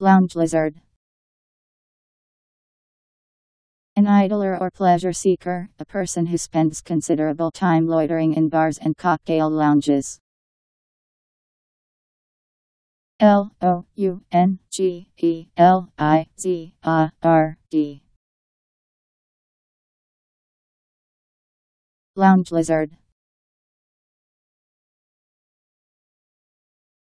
Lounge lizard. An idler or pleasure seeker, a person who spends considerable time loitering in bars and cocktail lounges. Lounge lizard.